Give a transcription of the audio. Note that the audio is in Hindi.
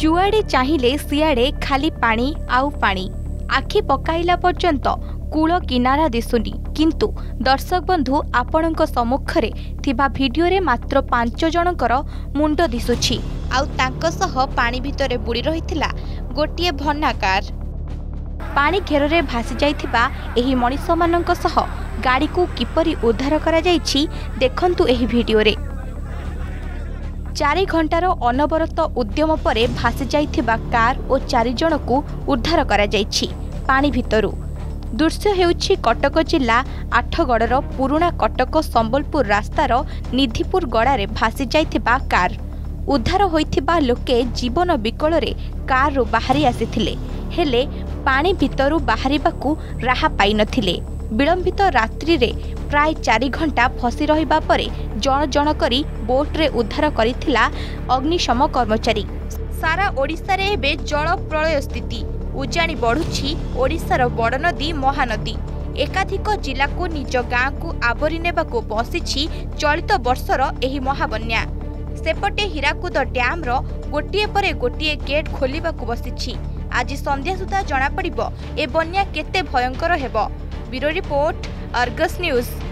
चुआड़े चाहिले सियाड़े खाली पानी आउ पानी आखि पकाइला पर्यंत कूल किनारा दिसुनी। किंतु दर्शक बंधु आपणक सम्मुखरे थिबा भिडियोरे मात्र 5 जणकर मुंड दिसुछि आउ तांको सह पानी भितरे बुड़ी रहितला गोटिए भन्नाकार। पानी घेररे भासी जाइथिबा एही मनुष्य माननक सह गाड़ी को किपरि उद्धार करा जाइछि देखंतु एही भिडियोरे। 4 घंटार अनवरत उद्यम पर भासी जाइथिबा कार और 4 जणकु उद्धार करा जाइछि पानी भितरु। दृश्य हेउछि कटक जिला आठगड़र पुराणा कटक संबलपुर रास्तार निधिपुर गड़ारे भासी जाइथिबा कार। उद्धार होइथिबा लोके जीवन विकलरे कार रो बाहरी आसीथिले हेले पानी भितरु बाहरिबाकू राहा पाइ नथिले। विलंबित रात्रि रे प्राय 4 घंटा फसी रहिबा परे जण जण करी बोट रे उद्धार करिथिला अग्निशम कर्मचारी। सारा ओडिसा रे बे जल प्रलय स्थिति उजाणी बढ़ुछि। ओडिसार बड़ नदी महानदी एकाधिक जिला को निज गाँ को आवरी नेबाकू बसिछि चलित वर्षर एही महाबन्या। सेपटे हीराकुद डैम रो गोटिए परे गोटिए गेट खोलिबाकू बसिछि। आज संध्या सुधा जना पड़िबो ए बन्या केते भयंकर हेबो। Bureau report, Argus news.